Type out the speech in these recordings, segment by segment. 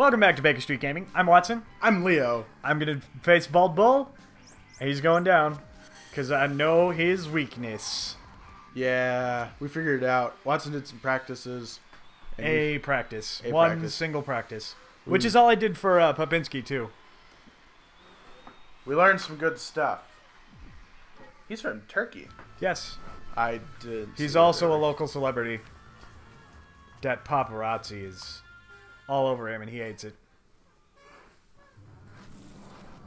Welcome back to Baker Street Gaming. I'm Watson. I'm Leo. I'm going to face Bald Bull. He's going down because I know his weakness. Yeah, we figured it out. Watson did some practices. One single practice. Which is all I did for Popinski, too. We learned some good stuff. He's from Turkey. Yes. I did. He's also a local celebrity. That paparazzi is all over him, and he hates it.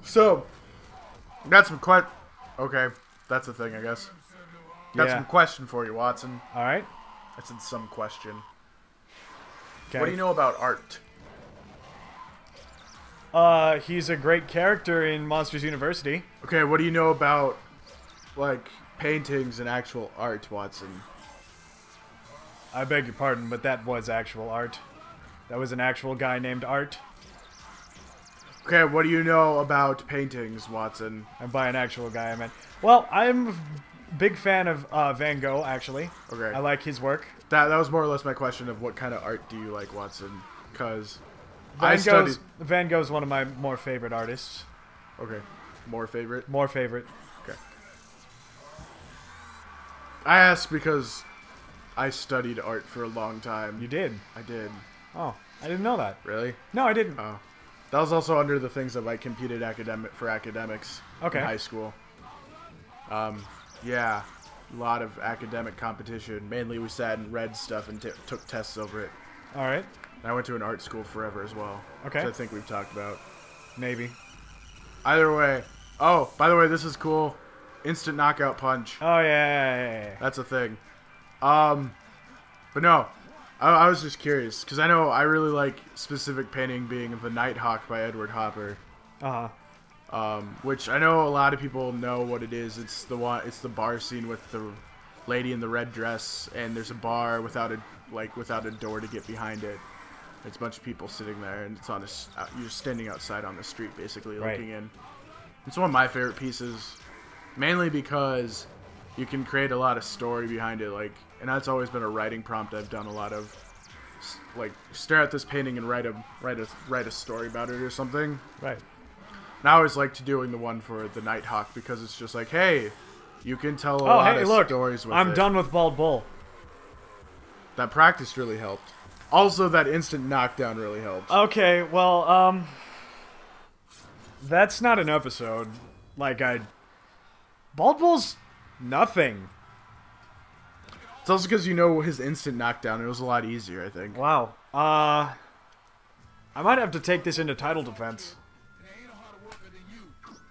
So, got some quite. Okay, that's a thing, I guess. Got some question for you, Watson. All right. That's in some question. Okay. What do you know about art? He's a great character in Monsters University. Okay, what do you know about, like, paintings and actual art, Watson? I beg your pardon, but that was actual art. That was an actual guy named Art. Okay, what do you know about paintings, Watson? And by an actual guy, I meant... Well, I'm a big fan of Van Gogh, actually. Okay. I like his work. That was more or less my question of what kind of art do you like, Watson? Because I studied... Van Gogh's one of my more favorite artists. Okay. More favorite? More favorite. Okay. I asked because... I studied art for a long time. You did? I did. Oh, I didn't know that. Really? No, I didn't. Oh. That was also under the things that I competed for academics in high school. Yeah, a lot of academic competition. Mainly we sat and read stuff and took tests over it. All right. And I went to an art school forever as well. Okay. Which I think we've talked about. Maybe. Either way. Oh, by the way, this is cool. Instant knockout punch. Oh, yeah. That's a thing. But no, I was just curious because I know I really like specific painting being the Nighthawk by Edward Hopper. Which I know a lot of people know what it is. It's the one. It's the bar scene with the lady in the red dress, and there's a bar without a door to get behind it. It's a bunch of people sitting there, and it's on you're standing outside on the street basically looking in. It's one of my favorite pieces, mainly because you can create a lot of story behind it, like. And that's always been a writing prompt I've done a lot of, like, stare at this painting and write a story about it or something. Right. And I always liked doing the one for the Nighthawk because it's just like, hey, you can tell a lot of stories with it. I'm done with Bald Bull. That practice really helped. Also, that instant knockdown really helped. Okay, well, that's not an episode. Like, Bald Bull's nothing. It's also because you know his instant knockdown. It was a lot easier, I think. Wow. I might have to take this into title defense.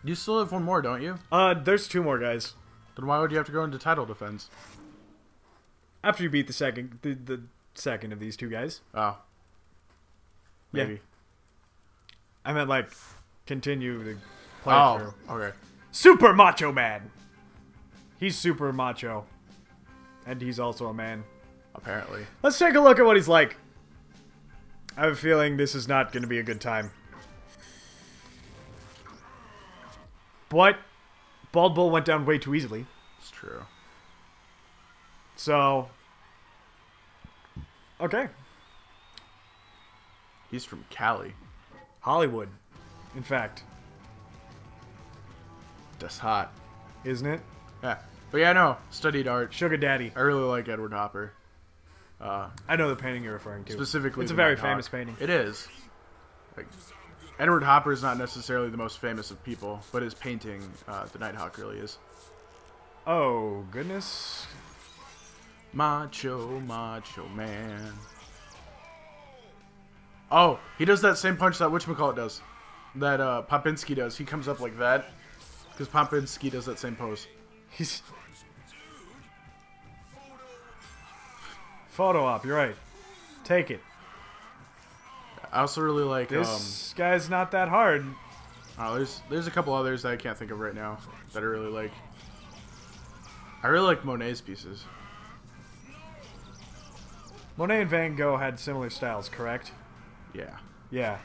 You still have one more, don't you? There's two more guys. Then why would you have to go into title defense? After you beat the second of these two guys. Oh. Maybe. Yeah. I meant like continue to play through. Oh, okay. Super Macho Man. He's super macho. And he's also a man. Apparently. Let's take a look at what he's like. I have a feeling this is not going to be a good time. But Bald Bull went down way too easily. It's true. So. Okay. He's from Cali. Hollywood, in fact. That's hot. Isn't it? Yeah. But yeah, no. Studied art. Sugar Daddy. I really like Edward Hopper. I know the painting you're referring to. Specifically, it's a very famous painting. It is. Like, Edward Hopper is not necessarily the most famous of people, but his painting, the Nighthawk, really is. Oh goodness. Macho, Macho Man. Oh, he does that same punch that whatchamacallit does, that Popinski does. He comes up like that, because Popinski does that same pose. He's photo op. You're right. Take it. I also really like this guy's not that hard. Oh, there's a couple others that I can't think of right now that I really like. I really like Monet's pieces. Monet and Van Gogh had similar styles, correct? Yeah. Yeah.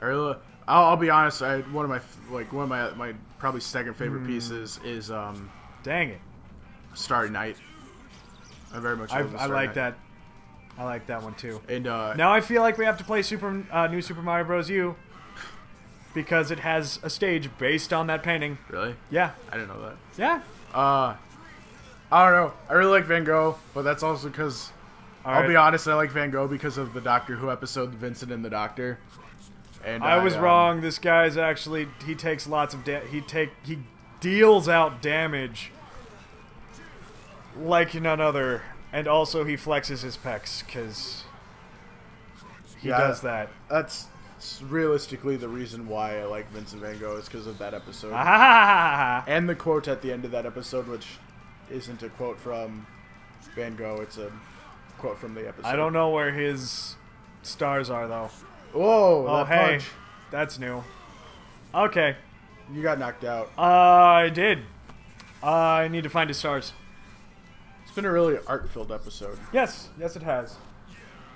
I really. I'll be honest. One of my probably second favorite pieces is Starry Night. I very much. I like that I like that one too. And now I feel like we have to play New Super Mario Bros. U because it has a stage based on that painting. Really? Yeah. I didn't know that. Yeah. I don't know. I really like Van Gogh, but that's also because I'll be honest. I like Van Gogh because of the Doctor Who episode, Vincent and the Doctor. And I was wrong. This guy's actually he deals out damage like none other, and also he flexes his pecs because he does that. That's realistically the reason why I like Vincent Van Gogh is because of that episode and the quote at the end of that episode, which isn't a quote from Van Gogh, it's a quote from the episode. I don't know where his stars are, though. Whoa, oh, hey, punch. That's new. Okay. You got knocked out. I did. I need to find his stars. It's been a really art-filled episode. Yes, yes it has.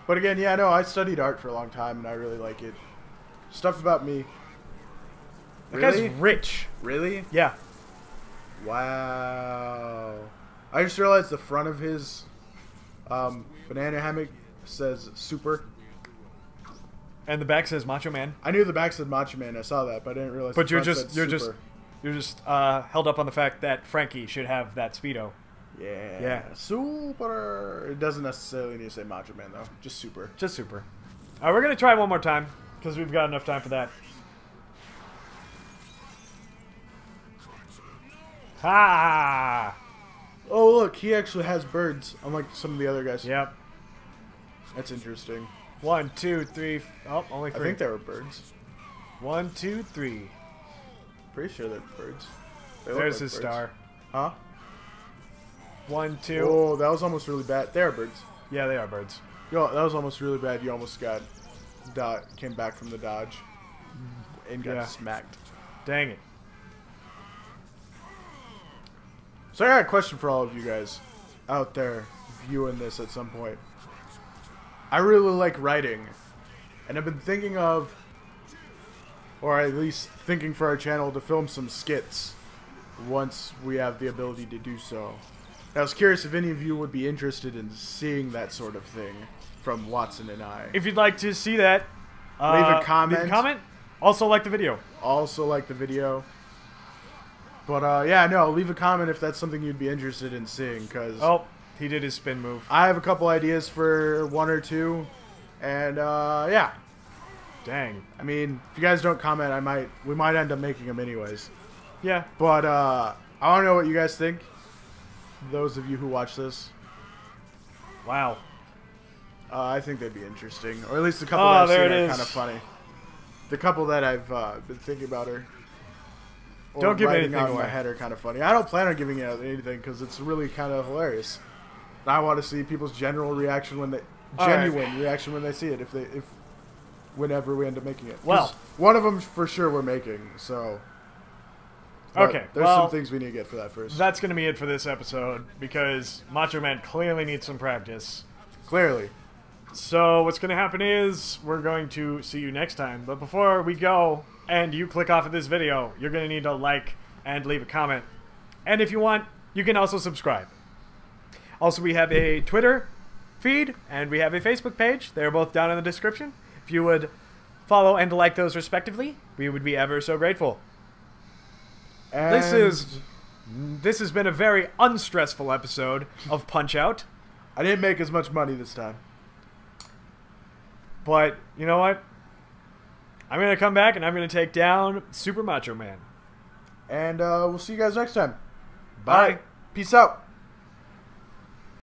But again, yeah, no, I studied art for a long time, and I really like it. Stuff about me. That guy's rich. Really? Yeah. Wow. I just realized the front of his banana hammock says Super. And the back says Macho Man. I knew the back said Macho Man. I saw that, but I didn't realize. But you're just held up on the fact that Frankie should have that Speedo. Yeah. Yeah. Super. It doesn't necessarily need to say Macho Man though. Just Super. Just Super. All right, we're gonna try one more time because we've got enough time for that. Ha! Oh, look, he actually has birds, unlike some of the other guys. Yep. That's interesting. 1, 2, 3. Oh, only 3. I think they were birds. 1, 2, 3. Pretty sure they're birds. They look like his birds. Star. Huh? 1, 2. Oh, that was almost really bad. They are birds. Yeah, they are birds. Yo, that was almost really bad. You almost got came back from the dodge and got smacked. Dang it. So I got a question for all of you guys out there viewing this at some point. I really like writing, and I've been thinking of, or at least thinking for our channel, to film some skits once we have the ability to do so. I was curious if any of you would be interested in seeing that sort of thing from Watson and I. If you'd like to see that, leave a comment. Leave a comment. Also like the video. Also like the video. But, yeah, no, leave a comment if that's something you'd be interested in seeing, because... Oh, he did his spin move. I have a couple ideas for 1 or 2, and, yeah. Dang. I mean, if you guys don't comment, we might end up making them anyways. Yeah. But, I want to know what you guys think, those of you who watch this. Wow. I think they'd be interesting, or at least the couple that I've seen are kind of funny. The couple that I've been thinking about are... Don't give anything away. My head are kind of funny. I don't plan on giving out anything because it's really kind of hilarious. I want to see people's genuine reaction when they see it. Whenever we end up making it. Well, one of them for sure we're making. So. Okay. There's some things we need to get for that first. That's gonna be it for this episode because Macho Man clearly needs some practice. Clearly. So what's gonna happen is we're going to see you next time. But before we go. And you click off of this video, you're going to need to like and leave a comment. And if you want, you can also subscribe. Also, we have a Twitter feed and we have a Facebook page. They're both down in the description. If you would follow and like those respectively, we would be ever so grateful. And this has been a very unstressful episode of Punch-Out! I didn't make as much money this time. But, you know what? I'm going to come back, and I'm going to take down Super Macho Man. And we'll see you guys next time. Bye. Peace out.